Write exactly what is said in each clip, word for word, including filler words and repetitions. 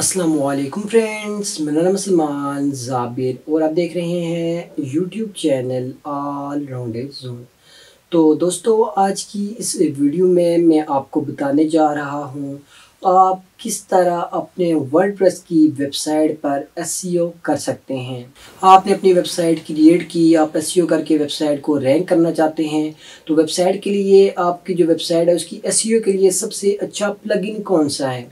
अस्सलाम वालेकुम फ्रेंड्स, मेरा नाम सलमान जाबिर और आप देख रहे हैं YouTube channel all rounder zone. तो दोस्तों, आज की इस वीडियो में मैं आपको बताने जा रहा हूँ आप किस तरह अपने वर्डप्रेस की वेबसाइट पर एसईओ कर सकते हैं। आपने अपनी वेबसाइट क्रिएट की, आप एसईओ करके वेबसाइट को रैंक करना चाहते हैं, तो वेबसाइट के लिए आपकी जो वेबसाइट है उसकी एसईओ के लिए सबसे अच्छा प्लगइन कौन सा है।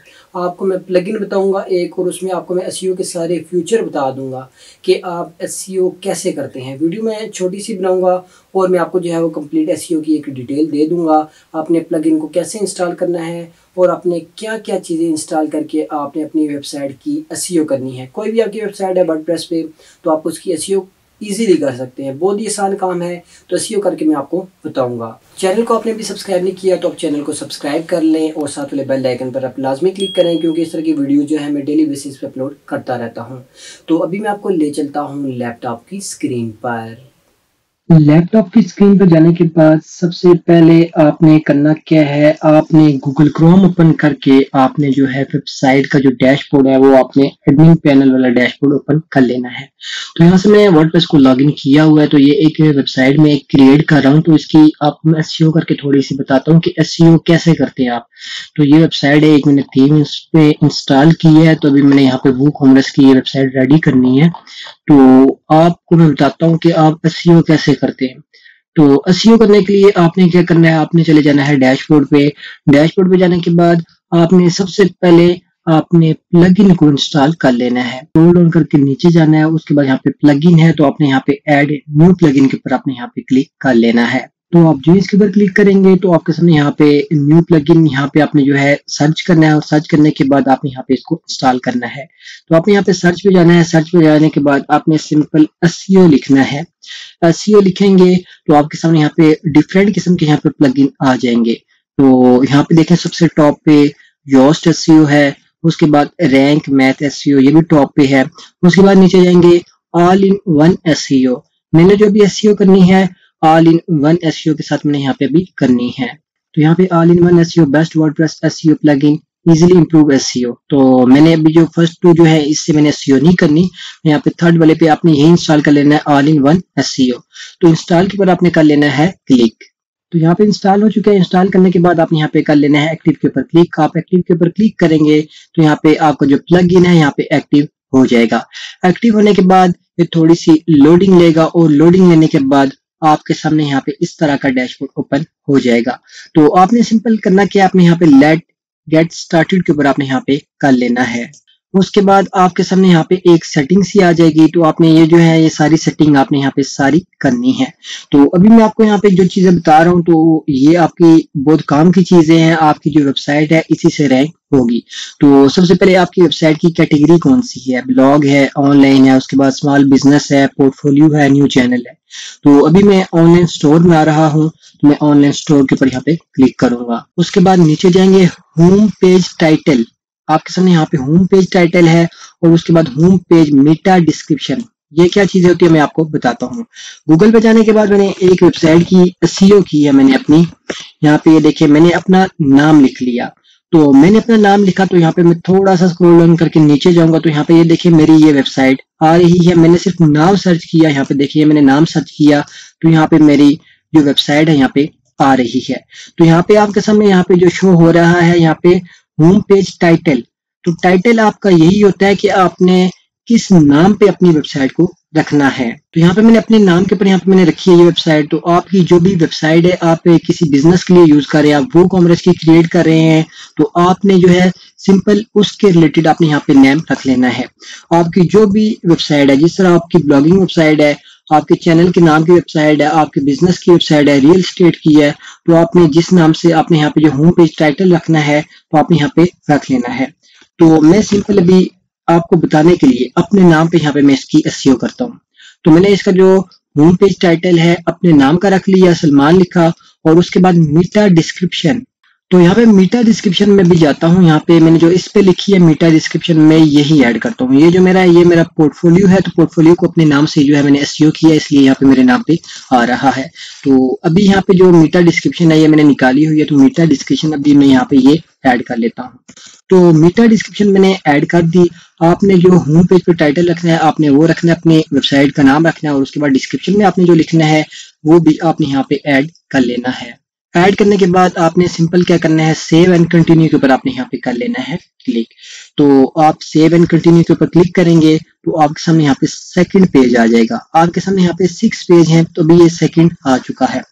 आपको मैं प्लगइन बताऊंगा एक, और उसमें आपको मैं एसईओ के सारे फ्यूचर बता दूंगा कि आप एसईओ कैसे करते हैं। वीडियो मैं छोटी सी बनाऊँगा और मैं आपको जो है वो कम्प्लीट एसईओ की एक डिटेल दे दूँगा। आपने प्लगइन को कैसे इंस्टॉल करना है और आपने क्या क्या चीज़ें इंस्टॉल करके आपने अपनी वेबसाइट की एसईओ करनी है। कोई भी आपकी वेबसाइट है वर्डप्रेस पे, तो आप उसकी एसईओ इजीली कर सकते हैं, बहुत ही आसान काम है। तो एसईओ करके मैं आपको बताऊंगा। चैनल को आपने भी सब्सक्राइब नहीं किया तो आप चैनल को सब्सक्राइब कर लें और साथ वाले बेल आइकन पर आप लाजमी क्लिक करें, क्योंकि इस तरह की वीडियो जो है मैं डेली बेसिस पे अपलोड करता रहता हूँ। तो अभी मैं आपको ले चलता हूँ लैपटॉप की स्क्रीन पर। लैपटॉप की स्क्रीन पर जाने के बाद सबसे पहले आपने करना क्या है, आपने गूगल क्रोम ओपन करके आपने जो है वेबसाइट का जो डैशबोर्ड है वो आपने एडमिन पैनल वाला डैशबोर्ड ओपन कर लेना है। तो यहाँ से मैं वर्डप्रेस को लॉगिन किया हुआ है, तो ये एक वेबसाइट में एक क्रिएट कर रहा हूँ। तो इसकी आप मैं एसईओ करके थोड़ी सी बताता हूँ कि एसईओ कैसे करते हैं आप। तो ये वेबसाइट है, एक मैंने थीम इस पे इंस्टॉल की है। तो अभी मैंने यहाँ पे वूक होमलेस की ये वेबसाइट रेडी करनी है, तो आपको मैं बताता हूँ कि आप एसईओ कैसे करते हैं। तो एसईओ करने के लिए आपने क्या करना है, आपने चले जाना है डैशबोर्ड पे। डैशबोर्ड पे जाने के बाद आपने सबसे पहले आपने प्लगइन को इंस्टॉल कर लेना है। स्क्रॉल डाउन करके नीचे जाना है, उसके बाद यहाँ पे प्लगइन है, तो आपने यहाँ पे ऐड न्यू प्लगइन के ऊपर आपने यहाँ पे क्लिक कर लेना है। तो आप जो इसके ऊपर क्लिक करेंगे तो आपके सामने यहाँ पे न्यू प्लगइन, यहाँ पे आपने जो है सर्च करना है, और सर्च करने के बाद आपने यहाँ पे इसको इंस्टॉल करना है। तो आपने यहाँ पे सर्च पे जाना है, सर्च पे जाने के बाद आपने सिंपल एसईओ लिखना है। एसईओ लिखेंगे तो आपके सामने यहाँ पे डिफरेंट किस्म के यहाँ पे प्लगइन आ जाएंगे। तो यहाँ पे देखें सबसे टॉप पे योस्ट एसईओ है, उसके बाद रैंक मैथ एसईओ, ये भी टॉप पे है। उसके बाद नीचे जाएंगे ऑल इन वन एसईओ। मैंने जो भी एसईओ करनी है ऑल इन वन एसईओ के साथ मैंने यहाँ पे भी करनी है। तो यहाँ पे all in one SEO, best WordPress SEO plugin, easily improve SEO. तो मैंने अभी जो फर्स्ट टू जो है इससे मैंने एसईओ नहीं करनी, यहाँ पे थर्ड वाले पे आपने यही इंस्टॉल कर लेना है ऑल इन वन एसईओ। तो इंस्टॉल के ऊपर आपने कर लेना है क्लिक। तो यहाँ पे इंस्टॉल हो चुका है। इंस्टॉल करने के बाद आपने यहाँ पे कर लेना है एक्टिव के ऊपर क्लिक। आप एक्टिव के ऊपर क्लिक करेंगे तो यहाँ पे आपका जो प्लगइन है यहाँ पे एक्टिव हो जाएगा। एक्टिव होने के बाद ये थोड़ी सी लोडिंग लेगा, और लोडिंग लेने के बाद आपके सामने यहाँ पे इस तरह का डैशबोर्ड ओपन हो जाएगा। तो आपने सिंपल करना क्या, आपने यहाँ पे लेट गेट स्टार्टेड के ऊपर आपने यहाँ पे कर लेना है। उसके बाद आपके सामने यहाँ पे एक सेटिंग सी आ जाएगी, तो आपने ये जो है ये सारी सेटिंग आपने यहाँ पे सारी करनी है। तो अभी मैं आपको यहाँ पे जो चीजें बता रहा हूँ तो ये आपकी बहुत काम की चीजें हैं। आपकी जो वेबसाइट है इसी से रैंक होगी। तो सबसे पहले आपकी वेबसाइट की कैटेगरी कौन सी है, ब्लॉग है, ऑनलाइन है, उसके बाद स्मॉल बिजनेस है, पोर्टफोलियो है, न्यू चैनल है। तो अभी मैं ऑनलाइन स्टोर में आ रहा हूँ, तो मैं ऑनलाइन स्टोर के ऊपर यहाँ पे क्लिक करूंगा। उसके बाद नीचे जाएंगे होम पेज टाइटल, आपके सामने यहाँ पे होम पेज टाइटल है, और उसके बाद होम पेज मेटा डिस्क्रिप्शन। ये क्या चीजें होती है मैं आपको बताता हूँ। गूगल पे जाने के बाद मैंने एक वेबसाइट की एसईओ की है मैंने अपनी। यहाँ पे ये देखिए मैंने अपना नाम लिख लिया। तो मैंने अपना नाम लिखा तो यहाँ पे मैं थोड़ा सा स्क्रॉल डाउन करके नीचे जाऊंगा, तो यहाँ पे ये देखिए मेरी ये वेबसाइट आ रही है। मैंने सिर्फ नाम सर्च किया, यहाँ पे देखिए मैंने नाम सर्च किया तो यहाँ पे मेरी जो वेबसाइट है यहाँ पे आ रही है। तो यहाँ पे आपके सामने यहाँ पे जो शो हो रहा है यहाँ पे होम पेज टाइटल। तो टाइटल आपका यही होता है कि आपने किस नाम पे अपनी वेबसाइट को रखना है। तो यहाँ पे मैंने अपने नाम के ऊपर यहाँ पे मैंने रखी है ये वेबसाइट। तो आपकी जो भी वेबसाइट है, आप किसी बिजनेस के लिए यूज कर रहे हैं, आप वो कॉमर्स की क्रिएट कर रहे हैं, तो आपने जो है सिंपल उसके रिलेटेड आपने यहाँ पे नेम रख लेना है। आपकी जो भी वेबसाइट है, जिस तरह आपकी ब्लॉगिंग वेबसाइट है, आपके चैनल के नाम की वेबसाइट है, आपके बिजनेस की वेबसाइट है, रियल एस्टेट की है, तो आपने जिस नाम से आपने यहाँ पे जो होम पेज टाइटल रखना है तो आपने यहाँ पे रख लेना है। तो मैं सिंपल अभी आपको बताने के लिए अपने नाम पे यहाँ पे मैं इसकी एसईओ करता हूँ। तो मैंने इसका जो होम पेज टाइटल है अपने नाम का रख लिया, सलमान लिखा, और उसके बाद मेटा डिस्क्रिप्शन। तो यहाँ पे मीटा डिस्क्रिप्शन में भी जाता हूँ, यहाँ पे मैंने जो इस पे लिखी है मीटा डिस्क्रिप्शन में यही ऐड करता हूँ। ये जो मेरा ये मेरा पोर्टफोलियो है, तो पोर्टफोलियो को अपने नाम से जो है मैंने एसईओ किया, इसलिए यहाँ पे मेरे नाम पे आ रहा है। तो अभी यहाँ पे जो मीटा डिस्क्रिप्शन है ये मैंने निकाली हुई है, तो मीटा डिस्क्रिप्शन अभी मैं यहाँ पे ये ऐड कर लेता हूँ। तो मीटा डिस्क्रिप्शन मैंने ऐड कर दी। आपने जो होम पेज पे टाइटल रखना है आपने वो रखना है, अपने वेबसाइट का नाम रखना है, और उसके बाद डिस्क्रिप्शन में आपने जो लिखना है वो भी आपने यहाँ पे ऐड कर लेना है। ऐड करने के बाद आपने सिंपल क्या करना है, सेव एंड कंटिन्यू के ऊपर आपने यहाँ पे कर लेना है क्लिक। तो आप सेव एंड कंटिन्यू के ऊपर क्लिक करेंगे तो आपके सामने यहाँ पे सेकंड पेज आ जाएगा। आपके सामने यहाँ पे सिक्स पेज हैं, तो अभी ये सेकंड आ चुका है।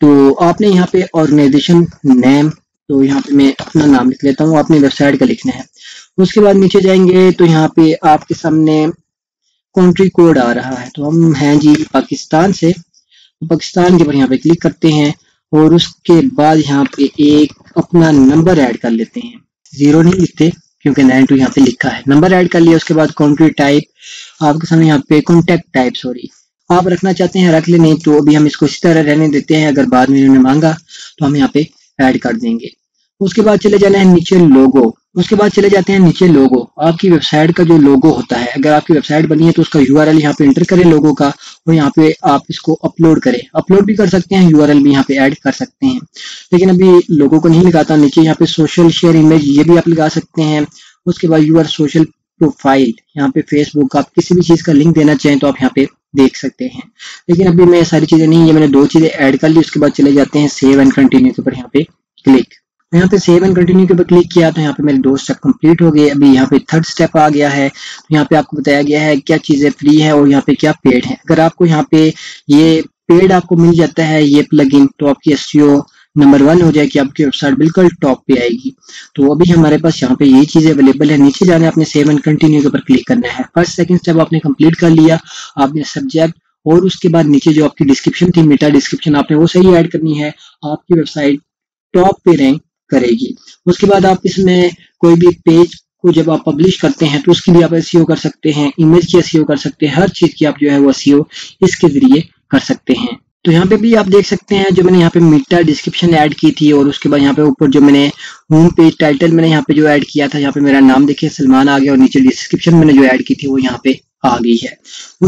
तो आपने यहाँ पे ऑर्गेनाइजेशन नेम, तो यहाँ पे मैं अपना नाम लिख लेता हूँ, आपने वेबसाइट का लिखना है। उसके बाद नीचे जाएंगे तो यहाँ पे आपके सामने कंट्री कोड आ रहा है, तो हम हैं जी पाकिस्तान से, तो पाकिस्तान के ऊपर यहाँ पे क्लिक करते हैं और उसके बाद यहाँ पे एक अपना नंबर ऐड कर लेते हैं। जीरो नहीं लिखते क्योंकि नाइन टू यहाँ पे लिखा है, नंबर ऐड कर लिया। उसके बाद कंट्री टाइप, आपके सामने यहाँ पे कॉन्टैक्ट टाइप, सॉरी आप रखना चाहते हैं रख ले, नहीं तो अभी हम इसको इसी तरह रहने देते हैं, अगर बाद में इन्होंने मांगा तो हम यहाँ पे ऐड कर देंगे। उसके बाद चले जाना है नीचे लोगो, उसके बाद चले जाते हैं नीचे लोगो। आपकी वेबसाइट का जो लोगो होता है, अगर आपकी वेबसाइट बनी है तो उसका यूआरएल यहाँ पे एंटर करें लोगो का, और यहाँ पे आप इसको अपलोड करें। अपलोड भी कर सकते हैं, यूआरएल भी यहाँ पे ऐड कर सकते हैं, लेकिन अभी लोगो को नहीं लगाता। नीचे यहाँ पे सोशल शेयर इमेज ये भी आप लगा सकते हैं। उसके बाद यूआर सोशल प्रोफाइल, यहाँ पे फेसबुक का आप किसी भी चीज का लिंक देना चाहें तो आप यहाँ पे देख सकते हैं, लेकिन अभी मैं सारी चीजें नहीं, ये मैंने दो चीजें ऐड कर ली। उसके बाद चले जाते हैं सेव एंड कंटिन्यू के ऊपर यहाँ पे क्लिक। यहाँ पे सेव एंड कंटिन्यू के ऊपर क्लिक किया तो यहाँ पे मेरे दो स्टेप कंप्लीट हो गए। अभी यहाँ पे थर्ड स्टेप आ गया है, तो यहाँ पे आपको बताया गया है क्या चीजें फ्री है और यहाँ पे क्या पेड है। अगर आपको यहाँ पे ये पेड आपको मिल जाता है ये प्लगइन, तो आपकी एसईओ नंबर वन हो जाएगी, आपकी वेबसाइट बिल्कुल टॉप पे आएगी। तो अभी हमारे पास यहाँ पे ये चीज अवेलेबल है। नीचे जाने आपने सेव एंड कंटिन्यू के ऊपर क्लिक करना है। फर्स्ट सेकंड स्टेप आपने कंप्लीट कर लिया, आपने सब्जेक्ट और उसके बाद नीचे जो आपकी डिस्क्रिप्शन थी मेटा डिस्क्रिप्शन आपने वो सही ऐड करनी है, आपकी वेबसाइट टॉप पे रैंक करेगी। उसके बाद आप इसमें कोई भी पेज को जब आप पब्लिश करते हैं तो उसके लिए आप एसईओ कर सकते हैं, इमेज की एसईओ कर सकते हैं, हर चीज की आप जो है वो एसईओ इसके जरिए कर सकते हैं। तो यहाँ पे भी आप देख सकते हैं जो मैंने यहाँ पे मीटा डिस्क्रिप्शन ऐड की थी, और उसके बाद यहाँ पे ऊपर जो मैंने होम पेज टाइटल मैंने यहाँ पे जो ऐड किया था, यहाँ पे मेरा नाम देखिए सलमान आ गया, और नीचे डिस्क्रिप्शन मैंने जो ऐड की थी वो यहाँ पे आ गई है।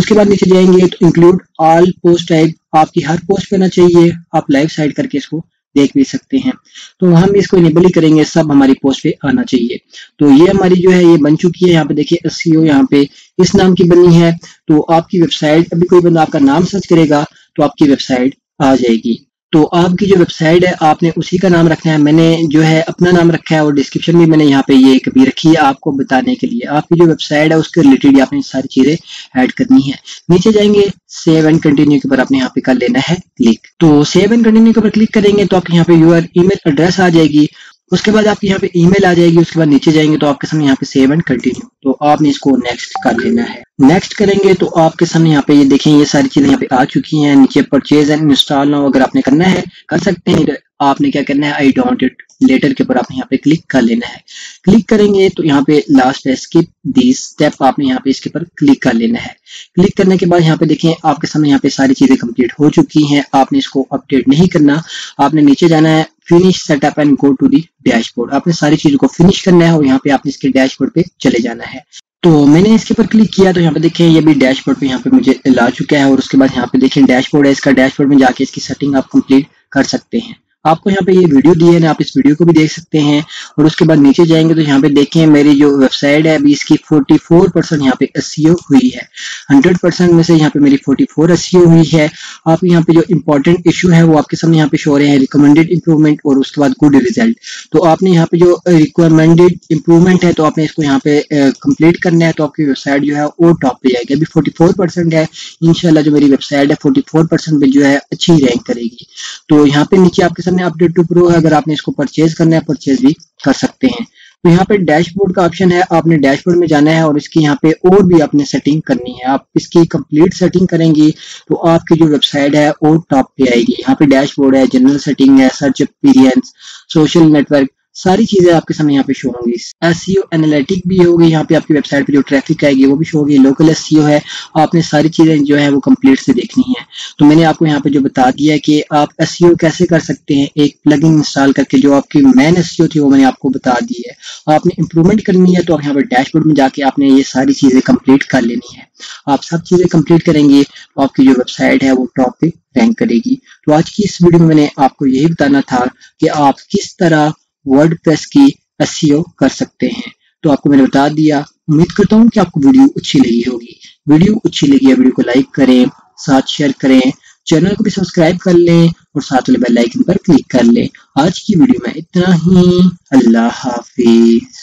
उसके बाद नीचे जाएंगे तो इंक्लूड ऑल पोस्ट टाइप, आपकी हर पोस्ट पे ना चाहिए, आप लाइव साइड करके इसको देख भी सकते हैं। तो हम इसको इनेबल ही करेंगे, सब हमारी पोस्ट पे आना चाहिए। तो ये हमारी जो है ये बन चुकी है। यहाँ पे देखिए एसईओ यहाँ पे इस नाम की बनी है। तो आपकी वेबसाइट, अभी कोई बंदा आपका नाम सर्च करेगा तो आपकी वेबसाइट आ जाएगी। तो आपकी जो वेबसाइट है आपने उसी का नाम रखना है। मैंने जो है अपना नाम रखा है, और डिस्क्रिप्शन भी मैंने यहाँ पे ये कभी रखी है आपको बताने के लिए। आपकी जो वेबसाइट है उसके रिलेटेड आपने सारी चीजें ऐड करनी है। नीचे जाएंगे सेव एंड कंटिन्यू के ऊपर आपने यहाँ पे कर लेना है क्लिक। तो सेव एंड कंटिन्यू के ऊपर क्लिक करेंगे तो आपके यहाँ पे यूआर ईमेल एड्रेस आ जाएगी। उसके बाद आपके यहाँ पे ईमेल आ जाएगी। उसके बाद नीचे जाएंगे तो आपके सामने यहाँ पे सेव एंड कंटिन्यू, तो आपने इसको नेक्स्ट कर लेना है। नेक्स्ट करेंगे तो आपके सामने यहाँ पे ये देखें ये सारी चीजें यहाँ पे आ चुकी हैं। नीचे परचेज एंड इंस्टॉल नाउ अगर आपने करना है कर सकते हैं। आपने क्या करना है, आई डोंट इट लेटर के ऊपर आपने यहाँ पे क्लिक कर लेना है। क्लिक करेंगे तो यहाँ पे लास्ट स्किप दिस स्टेप आपने यहाँ पे इसके ऊपर क्लिक कर लेना है। क्लिक करने के बाद यहाँ पे देखें आपके सामने यहाँ पे सारी चीजें कंप्लीट हो चुकी हैं। आपने इसको अपडेट नहीं करना, आपने नीचे जाना है finish setup and go to the dashboard. आपने सारी चीजों को फिनिश करना है और यहाँ पे आपने इसके डैशबोर्ड पे चले जाना है। तो मैंने इसके ऊपर क्लिक किया तो यहाँ पे देखें ये भी डैशबोर्ड पे यहाँ पे मुझे ला चुका है। और उसके बाद यहाँ पे देखें डैशबोर्ड है, इसका डैशबोर्ड में जाके इसकी सेटिंग आप कंप्लीट कर सकते हैं। आपको यहाँ पे ये वीडियो दी है ना, आप इस वीडियो को भी देख सकते हैं। और उसके बाद नीचे जाएंगे तो यहाँ पे देखें मेरी जो वेबसाइट है अभी इसकी चौवालीस परसेंट यहाँ पे एसईओ हुई है। सौ परसेंट में से यहाँ पे मेरी चौवालीस एसईओ हुई है। आप यहाँ पे जो इंपॉर्टेंट इशू है वो आपके सामने यहाँ पे शो हो रहे हैं, रिकमेंडेड इंप्रूवमेंट और उसके बाद गुड रिजल्ट। तो आपने यहाँ पे जो रिकमेंडेड इंप्रूवमेंट है तो आपने इसको यहाँ पे कंप्लीट करना है, तो आपकी वेबसाइट जो है वो टॉप पे जाएगी। अभी चौवालीस परसेंट है, इंशाल्लाह जो मेरी वेबसाइट है चौवालीस परसेंट पे जो है अच्छी रैंक करेगी। तो यहाँ पे नीचे आपके अपडेट टू प्रो है, अगर आपने इसको परचेज करना है परचेज भी कर सकते हैं। तो यहाँ पे डैशबोर्ड का ऑप्शन है, आपने डैशबोर्ड में जाना है और इसकी यहाँ पे और भी आपने सेटिंग करनी है। आप इसकी कंप्लीट सेटिंग करेंगी तो आपकी जो वेबसाइट है वो टॉप पे आएगी। यहाँ पे डैशबोर्ड है, जनरल सेटिंग है, सर्च एक्सपीरियंस, सोशल नेटवर्क, सारी चीजें आपके सामने यहाँ पे शो होंगी। एसईओ एनालिटिक भी होगी, यहाँ पे आपकी वेबसाइट पे जो ट्रैफिक आएगी वो भी शो होगी। लोकल एसईओ है, आपने सारी चीजें जो है वो कंप्लीट से देखनी है। तो मैंने आपको यहाँ पे जो बता दिया है कि आप एसईओ कैसे कर सकते हैं एक प्लगइन इंस्टॉल करके। जो आपकी मेन एसईओ थी वो मैंने आपको बता दी है। आपने इंप्रूवमेंट करनी है तो यहाँ पर डैशबोर्ड में जाके आपने ये सारी चीजें कंप्लीट कर लेनी है। आप सब चीजें कंप्लीट करेंगे तो आपकी जो वेबसाइट है वो टॉप पे रैंक करेगी। तो आज की इस वीडियो में मैंने आपको यही बताना था कि आप किस तरह वर्डप्रेस की एसईओ कर सकते हैं। तो आपको मैंने बता दिया। उम्मीद करता हूँ कि आपको वीडियो अच्छी लगी होगी। वीडियो अच्छी लगी है वीडियो को लाइक करें, साथ शेयर करें, चैनल को भी सब्सक्राइब कर लें और साथ वाले बेल आइकन पर क्लिक कर लें। आज की वीडियो में इतना ही। अल्लाह हाफिज।